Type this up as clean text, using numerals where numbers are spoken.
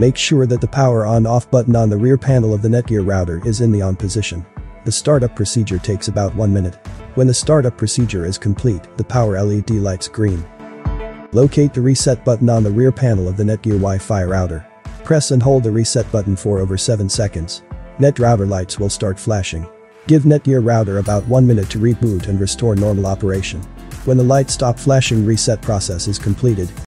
Make sure that the power on/off button on the rear panel of the Netgear router is in the on position. The startup procedure takes about 1 minute. When the startup procedure is complete, the power LED lights green. Locate the reset button on the rear panel of the Netgear Wi-Fi router. Press and hold the reset button for over 7 seconds. Net router lights will start flashing. Give Netgear router about 1 minute to reboot and restore normal operation. When the lights stop flashing, reset process is completed.